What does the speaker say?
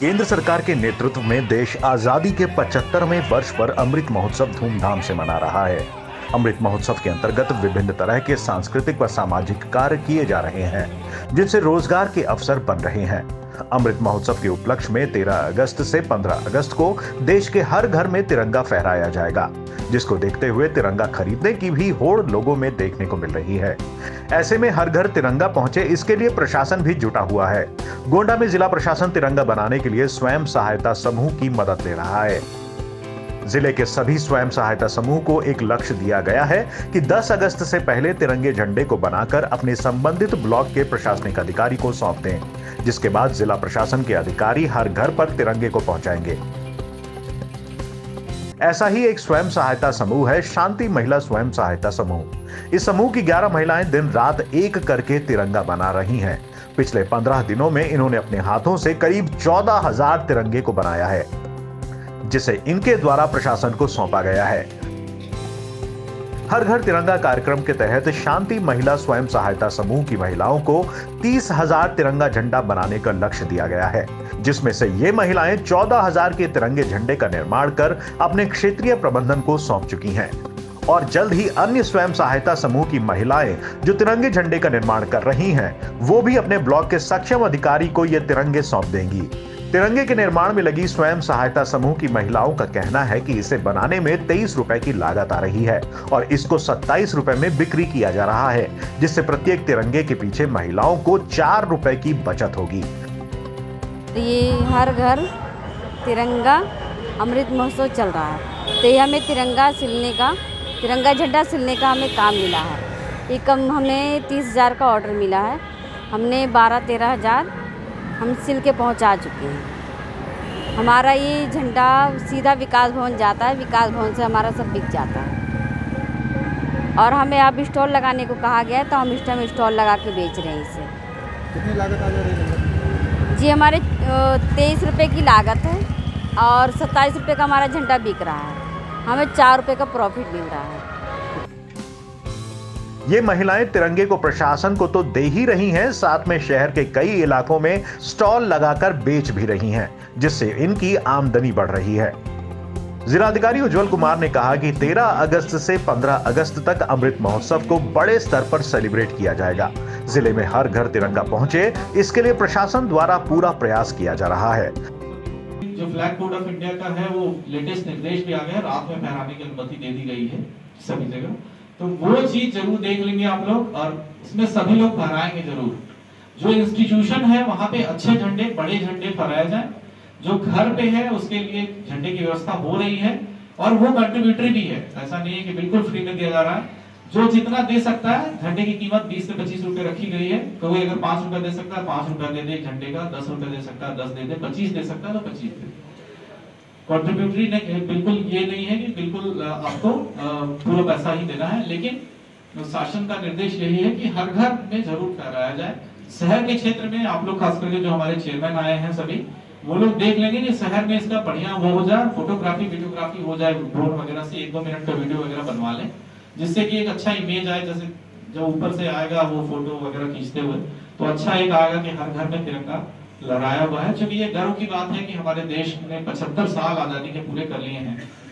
केंद्र सरकार के नेतृत्व में देश आजादी के 75वें वर्ष पर अमृत महोत्सव धूमधाम से मना रहा है। अमृत महोत्सव के अंतर्गत विभिन्न तरह के सांस्कृतिक व सामाजिक कार्य किए जा रहे हैं, जिनसे रोजगार के अवसर बन रहे हैं। अमृत महोत्सव के उपलक्ष्य में 13 अगस्त से 15 अगस्त को देश के हर घर में तिरंगा फहराया जाएगा, जिसको देखते हुए तिरंगा खरीदने की भी होड़ लोगों में देखने को मिल रही है। ऐसे में हर घर तिरंगा पहुंचे, इसके लिए प्रशासन भी जुटा हुआ है। गोंडा में जिला प्रशासन तिरंगा बनाने के लिए स्वयं सहायता समूह की मदद ले रहा है। जिले के सभी स्वयं सहायता समूह को एक लक्ष्य दिया गया है कि 10 अगस्त से पहले तिरंगे झंडे को बनाकर अपने संबंधित ब्लॉक के प्रशासनिक अधिकारी को सौंप दें, जिसके बाद जिला प्रशासन के अधिकारी हर घर पर तिरंगे को पहुंचाएंगे। ऐसा ही एक स्वयं सहायता समूह है शांति महिला स्वयं सहायता समूह। इस समूह की 11 महिलाएं दिन रात एक करके तिरंगा बना रही हैं। पिछले 15 दिनों में इन्होंने अपने हाथों से करीब 14,000 तिरंगे को बनाया है, जिसे इनके द्वारा प्रशासन को सौंपा गया है। हर घर तिरंगा कार्यक्रम के तहत शांति महिला स्वयं सहायता समूह की महिलाओं को 30,000 तिरंगा झंडा बनाने का लक्ष्य दिया गया है, जिसमें से ये महिलाएं 14,000 के तिरंगे झंडे का निर्माण कर अपने क्षेत्रीय प्रबंधन को सौंप चुकी हैं और जल्द ही अन्य स्वयं सहायता समूह की महिलाएं जो तिरंगे झंडे का निर्माण कर रही हैं, वो भी अपने ब्लॉक के सक्षम अधिकारी को ये तिरंगे सौंप देंगी। तिरंगे के निर्माण में लगी स्वयं सहायता समूह की महिलाओं का कहना है कि इसे बनाने में 23 रुपए की लागत आ रही है और इसको 27 रुपए में बिक्री किया जा रहा है, जिससे प्रत्येक तिरंगे के पीछे महिलाओं को 4 रुपए की बचत होगी। ये हर घर तिरंगा अमृत महोत्सव चल रहा है, तो हमें तिरंगा सिलने का, तिरंगा झंडा सिलने का हमें काम मिला है। ये कम हमें 30,000 का ऑर्डर मिला है, हमने 12-13,000 हम सिल के पहुँचा चुके हैं। हमारा ये झंडा सीधा विकास भवन जाता है, विकास भवन से हमारा सब बिक जाता है और हमें अब स्टॉल लगाने को कहा गया है, तो हम इस टाइम स्टॉल लगा के बेच रहे हैं। इसे कितनी लागत आ रही है जी? हमारे 23 रुपये की लागत है और 27 रुपये का हमारा झंडा बिक रहा है, हमें 4 रुपये का प्रॉफिट मिल रहा है। ये महिलाएं तिरंगे को प्रशासन को तो दे ही रही हैं, साथ में शहर के कई इलाकों में स्टॉल लगाकर बेच भी रही हैं, जिससे इनकी आमदनी बढ़ रही है। जिलाधिकारी उज्जवल कुमार ने कहा कि 13 अगस्त से 15 अगस्त तक अमृत महोत्सव को बड़े स्तर पर सेलिब्रेट किया जाएगा। जिले में हर घर तिरंगा पहुंचे, इसके लिए प्रशासन द्वारा पूरा प्रयास किया जा रहा है। जो फ्लैग कोड ऑफ इंडिया का है, वो लेटेस्ट निर्देश भी आ गए, रात में फहराने की अनुमति दे दी गई है सभी जगह, तो वो चीज जरूर देख लेंगे आप लोग और इसमें सभी लोग फहराएंगे जरूर। जो इंस्टीट्यूशन है वहाँ पे अच्छे झंडे, बड़े झंडे फहराया जाए। जो घर पे है उसके लिए झंडे की व्यवस्था हो रही है और वो कंट्रीब्यूटरी भी है, ऐसा नहीं है कि बिल्कुल फ्री में दिया जा रहा है। जो जितना दे सकता है, झंडे की कीमत 20 से 25 रुपए रखी गई है। कोई अगर 5 रुपए दे सकता है, 5 रुपए दे दे झंडे का, 10 रुपए दे सकता है, 10 दे दे, 25 दे सकता है तो 25 दे। कंट्रीब्यूटरी बिल्कुल ये नहीं है कि बिल्कुल आपको पूरा पैसा ही देना है, लेकिन शासन का निर्देश यही है कि हर घर में जरूर फहराया जाए। शहर के क्षेत्र में आप लोग खास करके जो हमारे चेयरमैन आए हैं सभी, वो लोग देख लेंगे कि शहर में इसका बढ़िया वो हो जाए, फोटोग्राफी वीडियोग्राफी हो जाए, ड्रोन वगैरह से 1-2 मिनट का वीडियो वगैरह बनवा लें, जिससे कि एक अच्छा इमेज आए। जैसे जो ऊपर से आएगा वो फोटो वगैरह खींचते हुए, तो अच्छा एक आएगा कि हर घर में तिरंगा लहराया हुआ है। चूंकि ये गर्व की बात है कि हमारे देश ने 75 साल आजादी के पूरे कर लिए हैं।